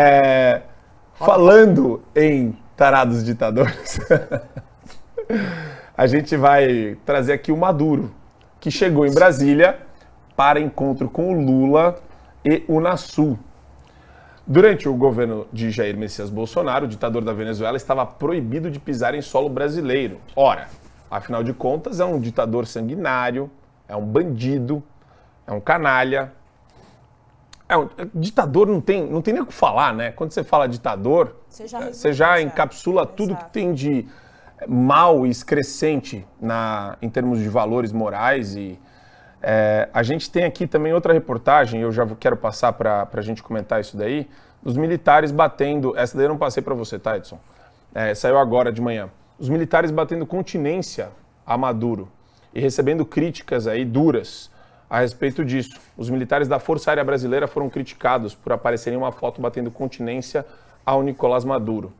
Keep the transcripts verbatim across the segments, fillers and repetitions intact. É, falando em tarados ditadores, a gente vai trazer aqui o Maduro, que chegou em Brasília para encontro com o Lula e o Unasul. Durante o governo de Jair Messias Bolsonaro, o ditador da Venezuela estava proibido de pisar em solo brasileiro. Ora, afinal de contas, é um ditador sanguinário, é um bandido, é um canalha. É um, ditador não tem, não tem nem o que falar, né? Quando você fala ditador, você já, você já encapsula tudo que tem de mal e excrescente na, em termos de valores morais. E é, a gente tem aqui também outra reportagem, eu já quero passar para a gente comentar isso daí, dos militares batendo... Essa daí eu não passei para você, tá, Edson? É, saiu agora de manhã. Os militares batendo continência a Maduro e recebendo críticas aí duras a respeito disso. Os militares da Força Aérea Brasileira foram criticados por aparecerem uma foto batendo continência ao Nicolás Maduro.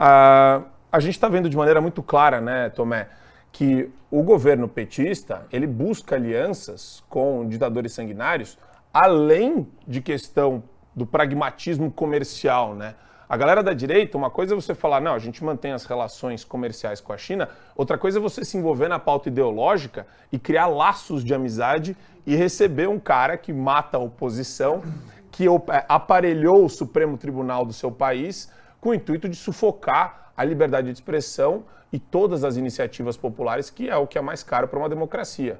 Ah, a gente está vendo de maneira muito clara, né, Tomé, que o governo petista, ele busca alianças com ditadores sanguinários, além de questão do pragmatismo comercial, né? A galera da direita, uma coisa é você falar, não, a gente mantém as relações comerciais com a China, outra coisa é você se envolver na pauta ideológica e criar laços de amizade e receber um cara que mata a oposição, que aparelhou o Supremo Tribunal do seu país com o intuito de sufocar a liberdade de expressão e todas as iniciativas populares, que é o que é mais caro para uma democracia.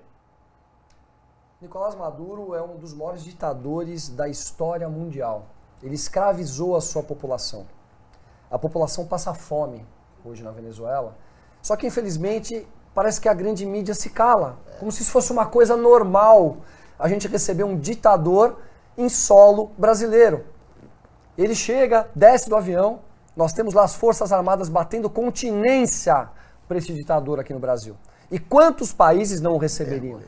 Nicolás Maduro é um dos maiores ditadores da história mundial. Ele escravizou a sua população. A população passa fome hoje na Venezuela. Só que, infelizmente, parece que a grande mídia se cala, como se isso fosse uma coisa normal. A gente recebeu um ditador em solo brasileiro. Ele chega, desce do avião, nós temos lá as Forças Armadas batendo continência para esse ditador aqui no Brasil. E quantos países não o receberiam?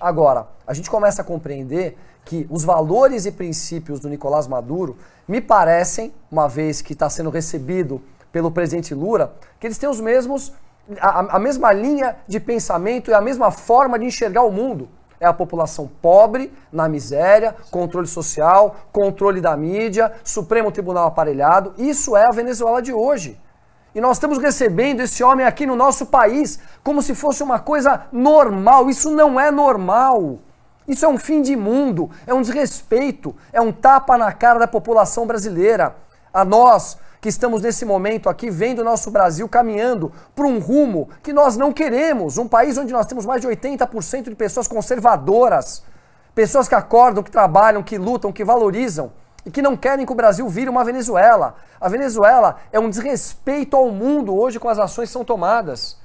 Agora, a gente começa a compreender que os valores e princípios do Nicolás Maduro me parecem, uma vez que está sendo recebido pelo presidente Lula, que eles têm os mesmos, a, a mesma linha de pensamento e a mesma forma de enxergar o mundo. É a população pobre, na miséria, controle social, controle da mídia, Supremo Tribunal aparelhado. Isso é a Venezuela de hoje. E nós estamos recebendo esse homem aqui no nosso país como se fosse uma coisa normal. Isso não é normal. Isso é um fim de mundo, é um desrespeito, é um tapa na cara da população brasileira. A nós, que estamos nesse momento aqui, vendo o nosso Brasil caminhando para um rumo que nós não queremos. Um país onde nós temos mais de oitenta por cento de pessoas conservadoras. Pessoas que acordam, que trabalham, que lutam, que valorizam. E que não querem que o Brasil vire uma Venezuela. A Venezuela é um desrespeito ao mundo hoje com as ações que são tomadas.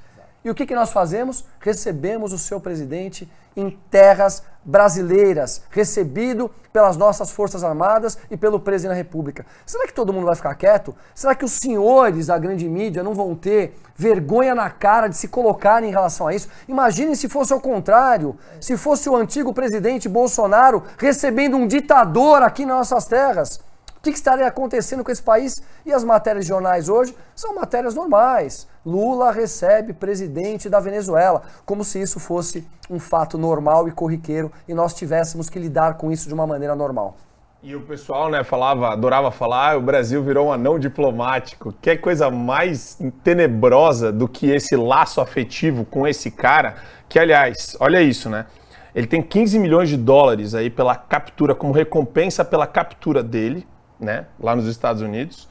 E o que, que nós fazemos? Recebemos o seu presidente em terras brasileiras, recebido pelas nossas Forças Armadas e pelo presidente da República. Será que todo mundo vai ficar quieto? Será que os senhores da grande mídia não vão ter vergonha na cara de se colocarem em relação a isso? Imaginem se fosse ao contrário, se fosse o antigo presidente Bolsonaro recebendo um ditador aqui nas nossas terras. O que, que estaria acontecendo com esse país? E as matérias de jornais hoje são matérias normais. Lula recebe presidente da Venezuela, como se isso fosse um fato normal e corriqueiro e nós tivéssemos que lidar com isso de uma maneira normal. E o pessoal, né, falava, adorava falar, o Brasil virou um anão diplomático. Que coisa mais tenebrosa do que esse laço afetivo com esse cara, que, aliás, olha isso, né? Ele tem quinze milhões de dólares aí pela captura, como recompensa pela captura dele, né, lá nos Estados Unidos,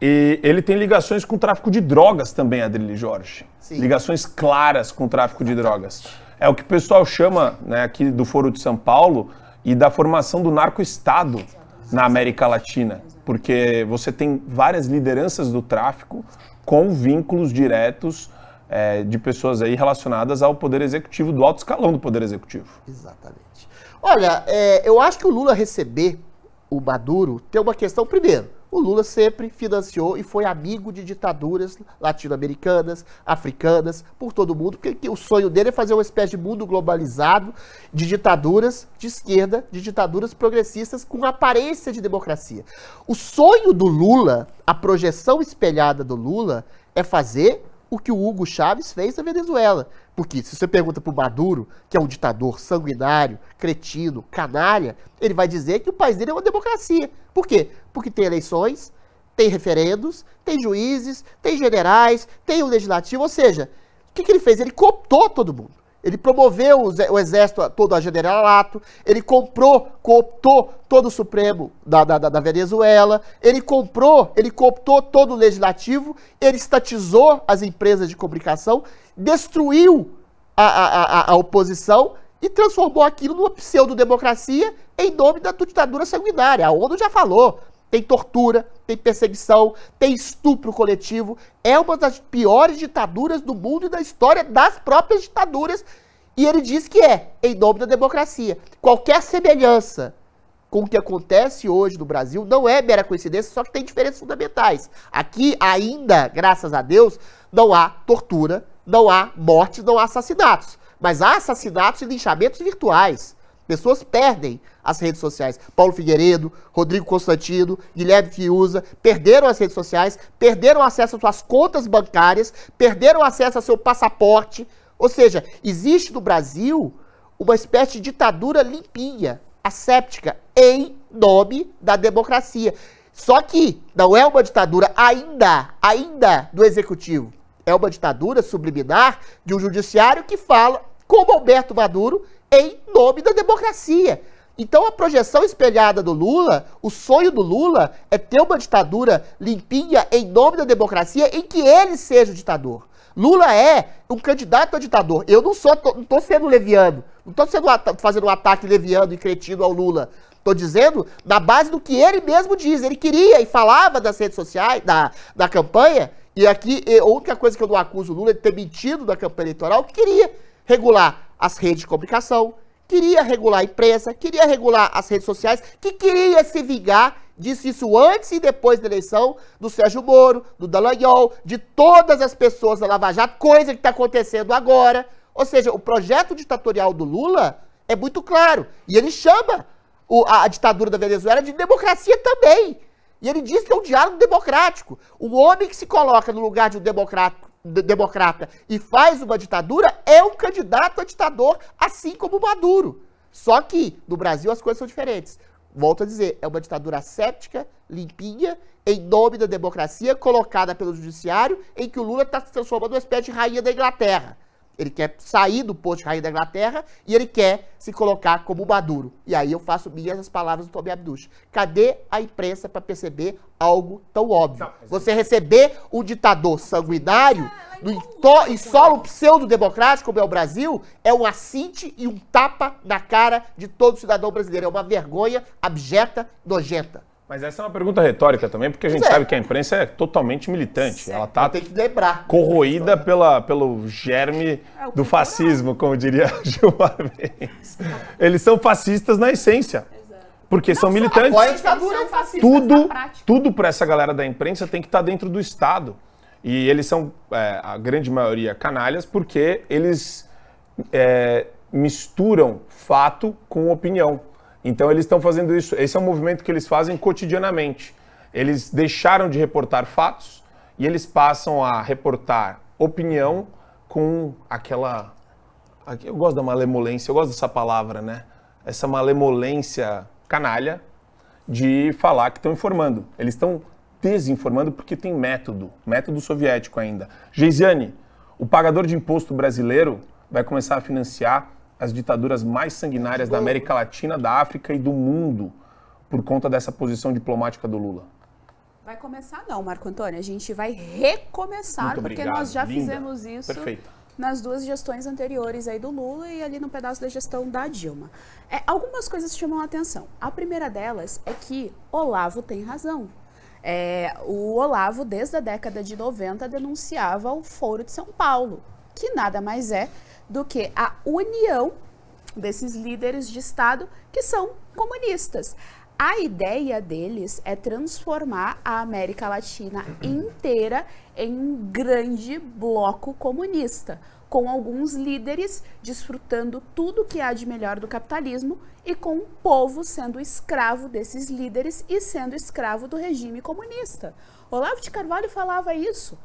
e ele tem ligações com o tráfico de drogas também, Adrilles Jorge. Sim. Ligações claras com o tráfico de drogas. É o que o pessoal chama, né, aqui do Foro de São Paulo e da formação do narco-estado na América Latina, porque você tem várias lideranças do tráfico com vínculos diretos é, de pessoas aí relacionadas ao poder executivo, do alto escalão do poder executivo. Exatamente. Olha, é, eu acho que o Lula receber o Maduro tem uma questão. Primeiro, o Lula sempre financiou e foi amigo de ditaduras latino-americanas, africanas, por todo mundo, porque o sonho dele é fazer uma espécie de mundo globalizado de ditaduras de esquerda, de ditaduras progressistas com aparência de democracia. O sonho do Lula, a projeção espelhada do Lula, é fazer o que o Hugo Chávez fez na Venezuela. Porque se você pergunta para o Maduro, que é um ditador sanguinário, cretino, canalha, ele vai dizer que o país dele é uma democracia. Por quê? Porque tem eleições, tem referendos, tem juízes, tem generais, tem o legislativo, ou seja, o que, que ele fez? Ele cooptou todo mundo. Ele promoveu o exército todo a generalato, ele comprou, cooptou todo o Supremo da, da, da Venezuela, ele comprou, ele cooptou todo o legislativo, ele estatizou as empresas de comunicação, destruiu a, a, a, a oposição e transformou aquilo numa pseudodemocracia em nome da ditadura sanguinária. A ONU já falou, tem tortura, tem perseguição, tem estupro coletivo. É uma das piores ditaduras do mundo e da história das próprias ditaduras. E ele diz que é em nome da democracia. Qualquer semelhança com o que acontece hoje no Brasil não é mera coincidência, só que tem diferenças fundamentais. Aqui ainda, graças a Deus, não há tortura, não há mortes, não há assassinatos. Mas há assassinatos e linchamentos virtuais. Pessoas perdem as redes sociais. Paulo Figueiredo, Rodrigo Constantino, Guilherme Fiuza perderam as redes sociais, perderam acesso às suas contas bancárias, perderam acesso ao seu passaporte. Ou seja, existe no Brasil uma espécie de ditadura limpinha, asséptica, em nome da democracia. Só que não é uma ditadura ainda, ainda do executivo. É uma ditadura subliminar de um judiciário que fala, como Alberto Maduro, em nome da democracia. Então a projeção espelhada do Lula, o sonho do Lula é ter uma ditadura limpinha em nome da democracia em que ele seja o ditador. Lula é um candidato a ditador. Eu não sou, tô, não estou sendo leviano, não estou fazendo um ataque leviano e cretino ao Lula. Estou dizendo na base do que ele mesmo diz. Ele queria e falava nas redes sociais, da, da campanha, e aqui a única coisa que eu não acuso o Lula é de ter mentido na campanha eleitoral, que queria regular as redes de comunicação, queria regular a imprensa, queria regular as redes sociais, que queria se vingar, disse isso antes e depois da eleição, do Sérgio Moro, do Dallagnol, de todas as pessoas da Lava Jato, coisa que está acontecendo agora. Ou seja, o projeto ditatorial do Lula é muito claro. E ele chama o, a, a ditadura da Venezuela de democracia também. E ele diz que é um diálogo democrático. Um homem que se coloca no lugar de um democrata, democrata e faz uma ditadura é um candidato a ditador, assim como o Maduro. Só que no Brasil as coisas são diferentes. Volto a dizer, é uma ditadura asséptica, limpinha, em nome da democracia, colocada pelo judiciário, em que o Lula está se transformando numa espécie de rainha da Inglaterra. Ele quer sair do posto de rainha da Inglaterra e ele quer se colocar como Maduro. E aí eu faço minhas as palavras do Tobias Abdulche. Cadê a imprensa para perceber algo tão óbvio? Não, mas... Você receber um ditador sanguinário no em solo pseudo-democrático, como é o Brasil, é um acinte e um tapa na cara de todo cidadão brasileiro. É uma vergonha abjeta, nojenta. Mas essa é uma pergunta retórica também, porque a gente é. sabe que a imprensa é totalmente militante. Certo. Ela está corroída pela, pelo germe é, do fascismo, como diria Gilmar Benz. Eles são fascistas na essência, exato, porque não, são militantes. Agora a ditadura é fascista. Tudo, tudo para essa galera da imprensa tem que estar dentro do Estado. E eles são, é, a grande maioria, canalhas, porque eles é, misturam fato com opinião. Então eles estão fazendo isso, esse é um movimento que eles fazem cotidianamente. Eles deixaram de reportar fatos e eles passam a reportar opinião com aquela... Eu gosto da malemolência, eu gosto dessa palavra, né? Essa malemolência canalha de falar que estão informando. Eles estão desinformando porque tem método, método soviético ainda. Geisiane, o pagador de imposto brasileiro vai começar a financiar as ditaduras mais sanguinárias da América Latina, da África e do mundo, por conta dessa posição diplomática do Lula. Vai começar não, Marco Antônio, a gente vai recomeçar, porque nós já Linda. fizemos isso Perfeita. nas duas gestões anteriores aí do Lula e ali no pedaço da gestão da Dilma. É, algumas coisas chamam a atenção. A primeira delas é que Olavo tem razão. É, o Olavo, desde a década de noventa, denunciava o Foro de São Paulo, que nada mais é do que a união desses líderes de Estado que são comunistas. A ideia deles é transformar a América Latina inteira em um grande bloco comunista, com alguns líderes desfrutando tudo que há de melhor do capitalismo e com o povo sendo escravo desses líderes e sendo escravo do regime comunista. Olavo de Carvalho falava isso.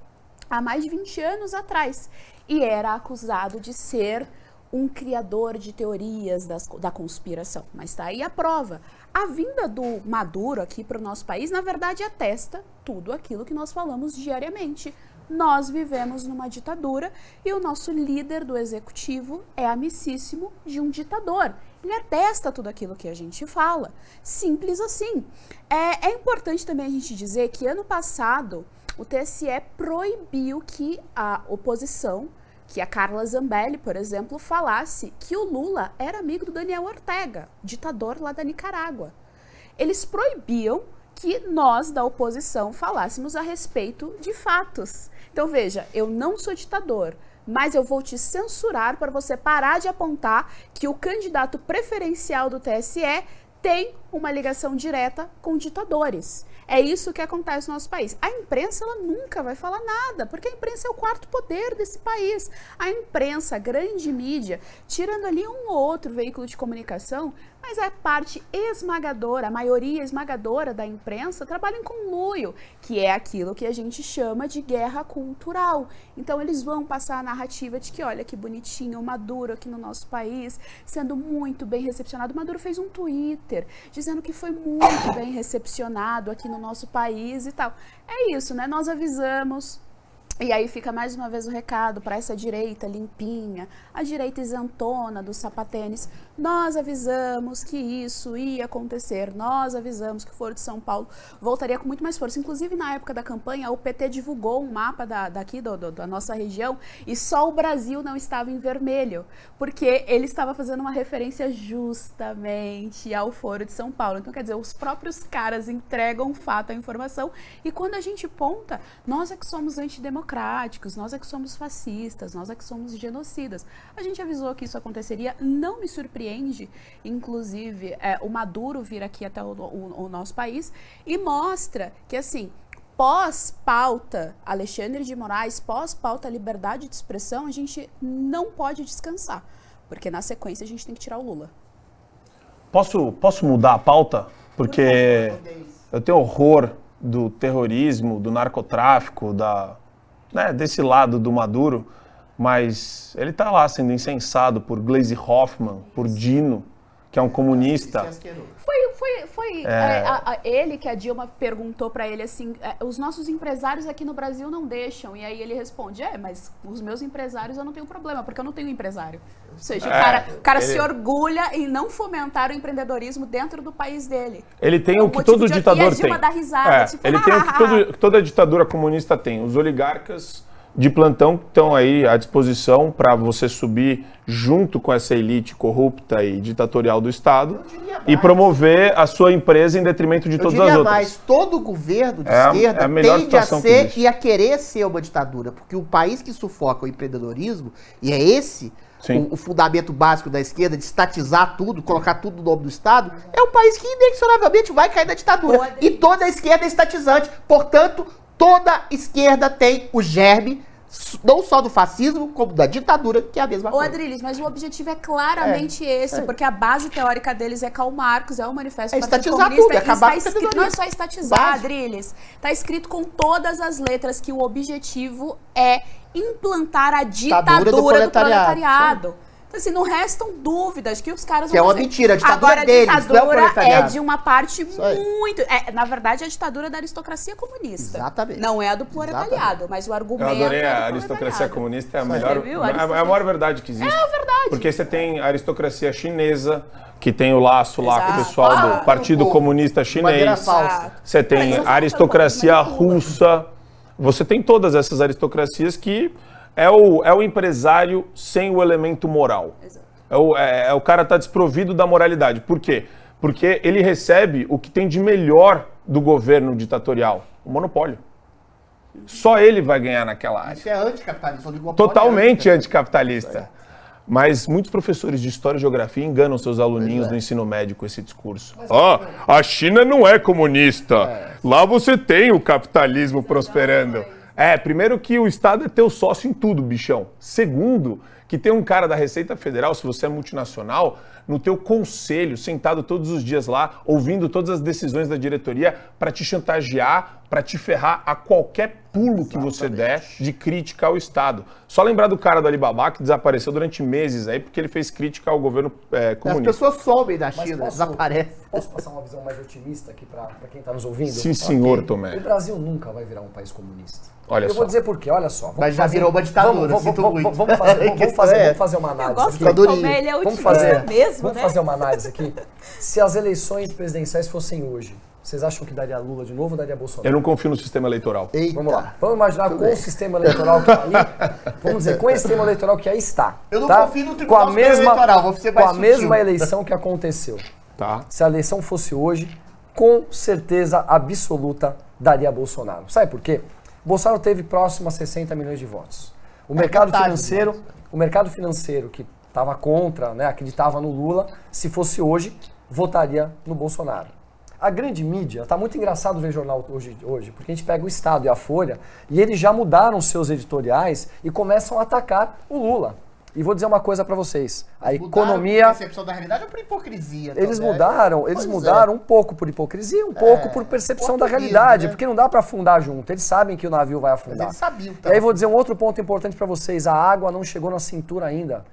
há mais de vinte anos atrás e era acusado de ser um criador de teorias das, da conspiração. Mas está aí a prova. A vinda do Maduro aqui para o nosso país, na verdade, atesta tudo aquilo que nós falamos diariamente. Nós vivemos numa ditadura e o nosso líder do executivo é amicíssimo de um ditador. Ele atesta tudo aquilo que a gente fala. Simples assim. É, é importante também a gente dizer que ano passado o T S E proibiu que a oposição, que a Carla Zambelli, por exemplo, falasse que o Lula era amigo do Daniel Ortega, ditador lá da Nicarágua. Eles proibiam que nós da oposição falássemos a respeito de fatos. Então veja, eu não sou ditador, mas eu vou te censurar para você parar de apontar que o candidato preferencial do T S E tem uma ligação direta com ditadores. É isso que acontece no nosso país. A imprensa, ela nunca vai falar nada, porque a imprensa é o quarto poder desse país. A imprensa, a grande mídia, tirando ali um ou outro veículo de comunicação, mas a parte esmagadora, a maioria esmagadora da imprensa trabalha em conluio, que é aquilo que a gente chama de guerra cultural. Então eles vão passar a narrativa de que olha que bonitinho o Maduro aqui no nosso país, sendo muito bem recepcionado. O Maduro fez um Twitter dizendo que foi muito bem recepcionado aqui no nosso país e tal. É isso, né? Nós avisamos. E aí fica mais uma vez o recado para essa direita limpinha, a direita isentona do sapatênis. Nós avisamos que isso ia acontecer, nós avisamos que o Foro de São Paulo voltaria com muito mais força. Inclusive, na época da campanha, o P T divulgou um mapa da, daqui do, do, da nossa região e só o Brasil não estava em vermelho, porque ele estava fazendo uma referência justamente ao Foro de São Paulo. Então, quer dizer, os próprios caras entregam o fato, a informação, e quando a gente ponta, nós é que somos antidemocráticos, democráticos, nós é que somos fascistas, nós é que somos genocidas. A gente avisou que isso aconteceria, não me surpreende, inclusive, é, o Maduro vir aqui até o, o, o nosso país e mostra que, assim, pós-pauta Alexandre de Moraes, pós-pauta liberdade de expressão, a gente não pode descansar, porque na sequência a gente tem que tirar o Lula. Posso, posso mudar a pauta? Porque eu tenho horror do terrorismo, do narcotráfico, da... Né, desse lado do Maduro, mas ele está lá sendo incensado por Glaze Hoffman, por Dino, que é um comunista. Foi, foi, foi é... É, a, a, ele que a Dilma perguntou para ele assim, os nossos empresários aqui no Brasil não deixam, e aí ele responde, é, mas os meus empresários eu não tenho problema, porque eu não tenho empresário. Ou seja, é, o cara, o cara ele... se orgulha em não fomentar o empreendedorismo dentro do país dele. Ele tem o que todo ditador tem. Ele tem o que toda ditadura comunista tem, os oligarcas de plantão que estão aí à disposição para você subir junto com essa elite corrupta e ditatorial do Estado e promover a sua empresa em detrimento de todas as outras. Eu diria mais, todo governo de esquerda tende a ser e a querer ser uma ditadura, porque o país que sufoca o empreendedorismo, e é esse o, o fundamento básico da esquerda, de estatizar tudo, colocar tudo no nome do Estado, é um país que inexoravelmente vai cair na ditadura. E toda a esquerda é estatizante, portanto... Toda esquerda tem o germe, não só do fascismo, como da ditadura, que é a mesma coisa. Ô, Adrilles, mas o objetivo é claramente é, esse, é. porque a base teórica deles é Karl Marx, é o Manifesto é do Partido Comunista. Tudo, acabar está escrito, não é só estatizar, Adrilles. Está escrito com todas as letras que o objetivo é implantar a ditadura, ditadura do proletariado. Do proletariado. Assim, não restam dúvidas que os caras... Que vão é uma fazer. Mentira, a ditadura Agora, deles, a ditadura não é, é de uma parte muito... É, na verdade, é a ditadura da aristocracia comunista. Exatamente. Não é a do proletariado, Exatamente. mas o argumento... Eu adorei é a aristocracia comunista, é a melhor... Viu, a, é a maior verdade que existe. É a verdade. Porque você tem a aristocracia chinesa, que tem o laço Exato. lá com o pessoal ah, do Partido o, Comunista Chinês. Você tem a aristocracia russa. Você tem todas essas aristocracias que... É o, é o empresário sem o elemento moral. Exato. É o, é, é o cara tá desprovido da moralidade. Por quê? Porque ele recebe o que tem de melhor do governo ditatorial, o monopólio. Só ele vai ganhar naquela área. Isso é anticapitalista. Totalmente é anticapitalista. É. Mas muitos professores de História e Geografia enganam seus aluninhos é. no ensino médio com esse discurso. Ó, oh, a China não é comunista. É. Lá você tem o capitalismo Exato. prosperando. É, primeiro que o Estado é teu sócio em tudo, bichão. Segundo, que tem um cara da Receita Federal, se você é multinacional, no teu conselho, sentado todos os dias lá, ouvindo todas as decisões da diretoria para te chantagear, para te ferrar a qualquer pulo Exatamente. que você der de crítica ao Estado. Só lembrar do cara do Alibaba que desapareceu durante meses aí porque ele fez crítica ao governo é, comunista. As pessoas sobem da China, desaparecem. Posso passar uma visão mais otimista aqui para quem está nos ouvindo? Sim, senhor, okay. Tomé. O Brasil nunca vai virar um país comunista. Olha eu só. vou dizer por quê, olha só. Vamos Mas já fazer, virou uma ditadura, vamos, vamos, vamos, muito. Vamos, fazer, vamos, vamos, fazer, vamos fazer uma análise eu gosto aqui. Do Tomé, ele é vamos fazer, mesmo, vamos né? fazer uma análise aqui. Se as eleições presidenciais fossem hoje, vocês acham que daria Lula de novo ou daria Bolsonaro? Eu não confio no sistema eleitoral. Eita. Vamos lá. Vamos imaginar Tudo com bem. o sistema eleitoral que está aí. Vamos dizer, com o sistema eleitoral que aí está. Eu não tá? confio no tribunal com a mesma, eleitoral. Vou ser mais com a sutil. mesma eleição que aconteceu. Tá. Se a eleição fosse hoje, com certeza absoluta daria Bolsonaro. Sabe por quê? Bolsonaro teve próximo a sessenta milhões de votos. O é mercado vontade, financeiro, né? o mercado financeiro que estava contra, né, acreditava no Lula, se fosse hoje, votaria no Bolsonaro. A grande mídia, está muito engraçado ver jornal hoje, hoje, porque a gente pega o Estado e a Folha, e eles já mudaram seus editoriais e começam a atacar o Lula. E vou dizer uma coisa para vocês, a economia... Mudaram por percepção da realidade ou por hipocrisia? Eles também? mudaram, eles pois mudaram é. um pouco por hipocrisia, um é, pouco por percepção da realidade, né? Porque não dá para afundar junto, eles sabem que o navio vai afundar. Eles sabiam, então. E aí vou dizer um outro ponto importante para vocês, a água não chegou na cintura ainda.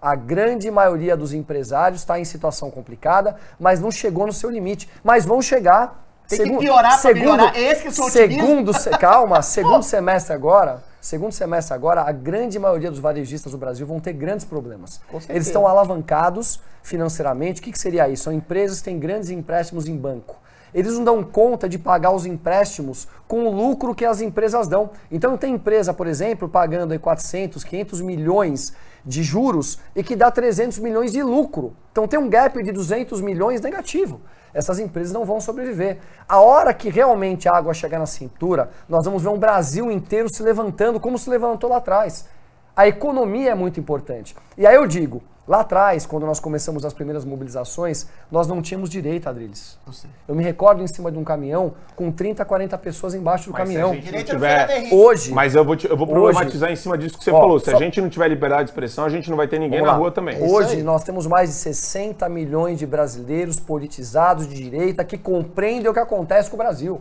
A grande maioria dos empresários está em situação complicada, mas não chegou no seu limite, mas vão chegar... Tem segundo, que piorar para melhorar, esse que eu sou segundo, se, Calma, segundo semestre agora... Segundo semestre agora, a grande maioria dos varejistas do Brasil vão ter grandes problemas. Eles estão alavancados financeiramente. O que, que seria isso? São empresas que têm grandes empréstimos em banco. Eles não dão conta de pagar os empréstimos com o lucro que as empresas dão. Então, tem empresa, por exemplo, pagando aí quatrocentos, quinhentos milhões de juros e que dá trezentos milhões de lucro. Então, tem um gap de duzentos milhões negativo. Essas empresas não vão sobreviver. A hora que realmente a água chegar na cintura, nós vamos ver um Brasil inteiro se levantando como se levantou lá atrás. A economia é muito importante. E aí eu digo, lá atrás, quando nós começamos as primeiras mobilizações, nós não tínhamos direito, Adrilles. Eu, eu me recordo em cima de um caminhão com trinta, quarenta pessoas embaixo do Mas caminhão. Se a gente não tiver... Hoje... Mas eu vou, te, eu vou problematizar hoje, em cima disso que você ó, falou. Se só... a gente não tiver liberdade de expressão, a gente não vai ter ninguém na rua também. Hoje nós temos mais de sessenta milhões de brasileiros politizados de direita que compreendem o que acontece com o Brasil.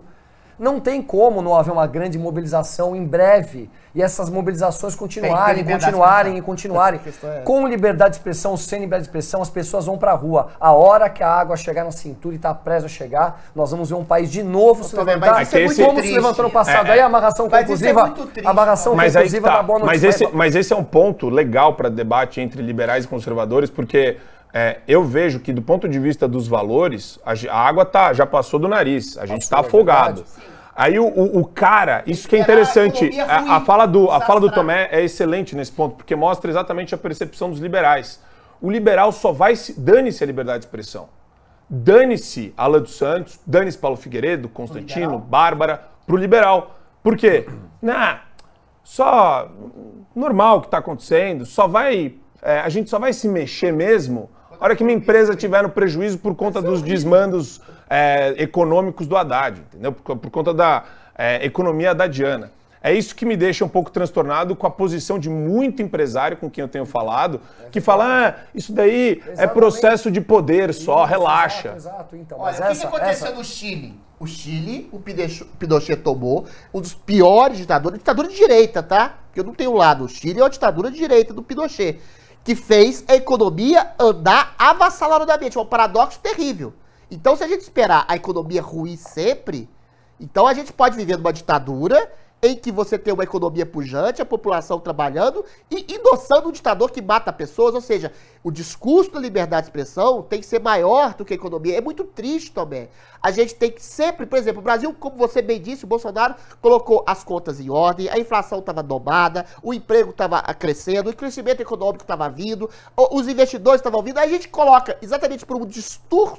Não tem como não haver uma grande mobilização em breve e essas mobilizações continuarem, continuarem e continuarem. É... Com liberdade de expressão, sem liberdade de expressão, as pessoas vão para a rua. A hora que a água chegar na cintura e está prestes a chegar, nós vamos ver um país de novo se levantar. Como se levantou no passado. É, é. Aí a amarração conclusiva, a amarração conclusiva da boa notícia. Mas esse é um ponto legal para debate entre liberais e conservadores, porque... É, eu vejo que, do ponto de vista dos valores, a, a água tá, já passou do nariz, a gente está afogado. Verdade, Aí o, o, o cara, isso que é interessante, a, a, fala do, a fala do Tomé é excelente nesse ponto, porque mostra exatamente a percepção dos liberais. O liberal só vai se... Dane-se a liberdade de expressão. Dane-se Alan dos Santos, dane-se Paulo Figueiredo, Constantino, Bárbara, pro liberal. Por quê? Nah, só normal o que está acontecendo, só vai, é, a gente só vai se mexer mesmo... A hora que minha empresa tiver no prejuízo por conta dos desmandos é, econômicos do Haddad, entendeu? Por, por conta da é, economia haddadiana. É isso que me deixa um pouco transtornado com a posição de muito empresário com quem eu tenho falado, que fala, ah, isso daí é processo de poder só, relaxa. Exato, exato. Então, mas Olha, essa, o que aconteceu essa... no Chile? O Chile, o Pinochet tomou, um dos piores ditadores, ditadura de direita, tá? Porque eu não tenho lado, o Chile é uma ditadura de direita do Pinochet, que fez a economia andar avassaladoramente. É um paradoxo terrível. Então, se a gente esperar a economia ruir sempre, então a gente pode viver numa ditadura em que você tem uma economia pujante, a população trabalhando e endossando um ditador que mata pessoas. Ou seja, o discurso da liberdade de expressão tem que ser maior do que a economia. É muito triste, também. A gente tem que sempre... Por exemplo, o Brasil, como você bem disse, o Bolsonaro colocou as contas em ordem, a inflação estava domada, o emprego estava crescendo, o crescimento econômico estava vindo, os investidores estavam vindo. Aí a gente coloca, exatamente por um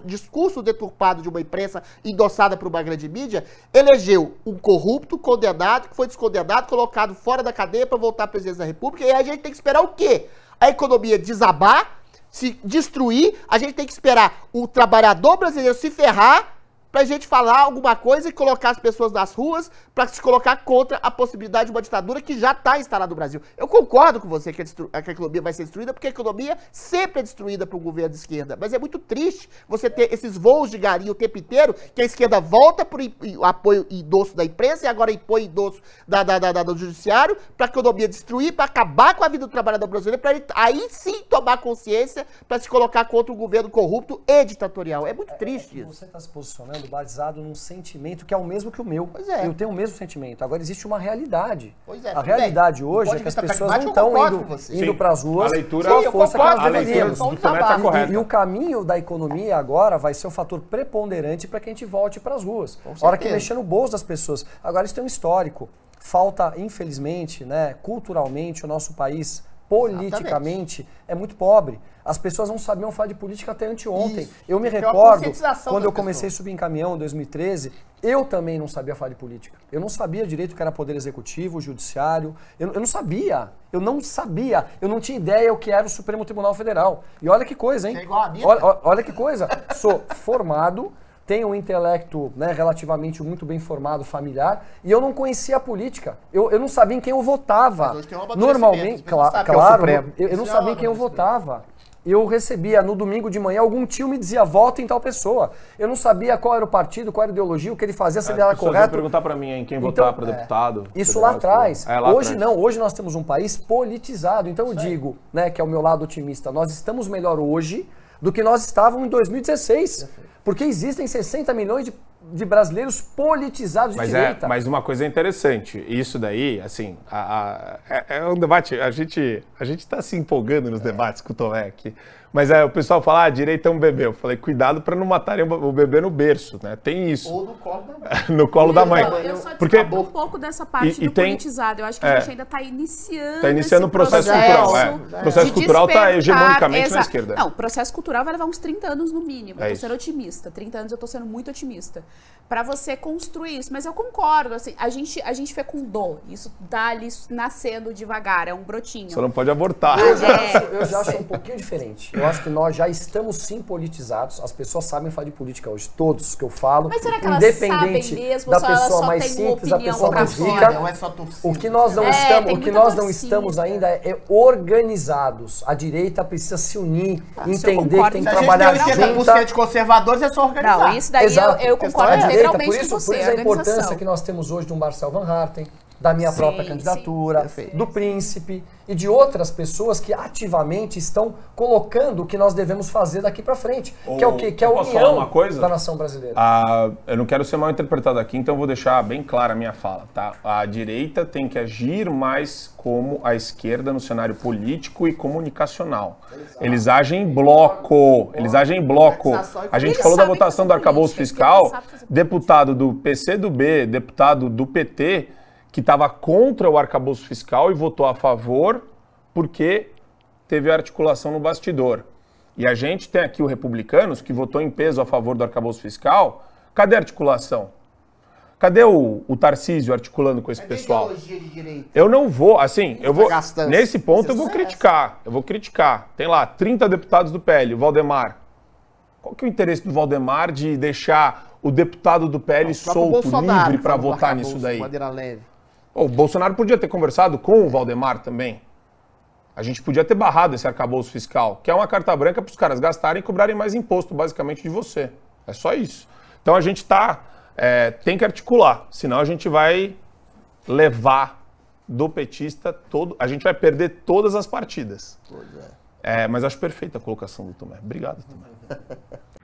discurso deturpado de uma imprensa endossada por uma grande mídia, elegeu um corrupto, condenado, foi descondenado, colocado fora da cadeia para voltar à presidência da República, e aí a gente tem que esperar o quê? A economia desabar, se destruir, a gente tem que esperar o trabalhador brasileiro se ferrar pra gente falar alguma coisa e colocar as pessoas nas ruas pra se colocar contra a possibilidade de uma ditadura que já tá instalada no Brasil. Eu concordo com você que a, que a economia vai ser destruída, porque a economia sempre é destruída por um governo de esquerda, mas é muito triste você ter esses voos de galinha o tempo inteiro, que a esquerda volta por apoio indosso da imprensa e agora impõe indosso da, da, da, da, do judiciário pra economia destruir, pra acabar com a vida do trabalhador brasileiro, pra ele aí sim tomar consciência pra se colocar contra um governo corrupto e ditatorial. É muito triste isso. Você tá se posicionando baseado num sentimento que é o mesmo que o meu. Pois é. Eu tenho o mesmo sentimento. Agora existe uma realidade. Pois é, a realidade bem. hoje é que as pessoas não estão indo, indo para as ruas com a força que nós deveríamos. E, e o caminho da economia agora vai ser um fator preponderante para que a gente volte para as ruas. A hora que mexer no bolso das pessoas. Agora isso tem um histórico. Falta, infelizmente, né, culturalmente, o nosso país... politicamente, exatamente, é muito pobre. As pessoas não sabiam falar de política até anteontem. Isso. Eu me recordo, quando eu comecei a subir em caminhão em dois mil e treze, eu também não sabia falar de política. Eu não sabia direito o que era poder executivo, judiciário. Eu, eu não sabia. Eu não sabia. Eu não tinha ideia o que era o Supremo Tribunal Federal. E olha que coisa, hein? É igual a minha. Olha, olha que coisa. Sou formado, tenho um intelecto, né, relativamente muito bem formado, familiar, e eu não conhecia a política. Eu, eu não sabia em quem eu votava. Normalmente, cla claro, eu, eu, eu não sabia em quem eu votava. Eu recebia no domingo de manhã, algum tio me dizia, vota em tal pessoa. Eu não sabia qual era o partido, qual era a ideologia, o que ele fazia, se é, ele era correto. Perguntar para mim em quem então, votar para é, deputado. Isso lá atrás. É, hoje atrás. não, hoje nós temos um país politizado. Então eu Sei. digo, né, que é o meu lado otimista, nós estamos melhor hoje do que nós estávamos em dois mil e dezesseis. Perfeito. Porque existem sessenta milhões de, de brasileiros politizados de mas direita. É, mas uma coisa interessante, isso daí, assim, a, a, é, é um debate, a gente a gente está se empolgando nos é. debates com o Tomé aqui, mas é, o pessoal fala, ah, a direita é um bebê. Eu falei, cuidado para não matarem o bebê no berço, né? Tem isso. Ou no colo da mãe. no colo eu, da mãe. Eu, eu só Porque... um pouco dessa parte e, do e politizado. Eu acho que é. a gente ainda está iniciando Está iniciando o processo, processo cultural. O é. é. processo de cultural está hegemonicamente Exa... na esquerda. Não, o processo cultural vai levar uns trinta anos no mínimo. É eu estou sendo otimista. trinta anos eu tô sendo muito otimista para você construir isso, mas eu concordo, assim, a gente, a gente fecundou, isso tá ali nascendo devagar, é um brotinho. Você não pode abortar. Eu já, é, acho, eu já acho um pouquinho diferente. Eu acho que nós já estamos sim politizados, as pessoas sabem falar de política hoje, todos que eu falo, mas será que elas independente sabem mesmo, da pessoa mais simples, da pessoa mais rica, não é só torcida. O que nós não é, estamos, o que nós não estamos ainda é, é organizados. A direita precisa se unir, ah, entender que tem que trabalhar junto. A gente conservadores é só organizar. Não, isso daí Exato. eu, eu concordo é integralmente com você. Por isso a, a importância que nós temos hoje de um Marcel Van Harten, da minha sim, própria candidatura, sim, do Príncipe e de outras pessoas que ativamente estão colocando o que nós devemos fazer daqui para frente, o, que é o quê? Que é a união uma coisa? da nação brasileira. Ah, eu não quero ser mal interpretado aqui, então eu vou deixar bem clara a minha fala, tá? A direita tem que agir mais como a esquerda no cenário político e comunicacional. Exato. Eles agem em bloco, eles agem em bloco. A gente eles falou da votação do arcabouço fiscal, deputado do P C do B, deputado do P T, que estava contra o arcabouço fiscal e votou a favor porque teve articulação no bastidor. E a gente tem aqui o Republicanos, que votou em peso a favor do arcabouço fiscal. Cadê a articulação? Cadê o, o Tarcísio articulando com esse é pessoal? De direita. Eu não vou, assim, eu vou, nesse ponto eu vou criticar, eu vou criticar. Tem lá trinta deputados do P L, o Valdemar. Qual que é o interesse do Valdemar de deixar o deputado do P L não, solto, livre para votar nisso daí? Madeira leve. O Bolsonaro podia ter conversado com o Valdemar também. A gente podia ter barrado esse arcabouço fiscal, que é uma carta branca para os caras gastarem e cobrarem mais imposto, basicamente, de você. É só isso. Então a gente tá, é, tem que articular, senão a gente vai levar do petista todo... A gente vai perder todas as partidas. Pois é. É, mas acho perfeita a colocação do Tomé. Obrigado, Tomé.